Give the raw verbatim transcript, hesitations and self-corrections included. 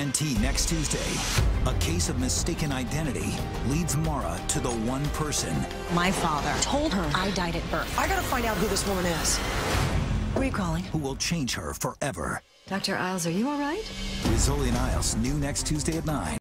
N T next Tuesday, a case of mistaken identity leads Maura to the one person. My father told her I died at birth. I gotta find out who this woman is. Recalling. Who will change her forever. Doctor Isles, are you all right? Rizzoli and Isles, new next Tuesday at nine.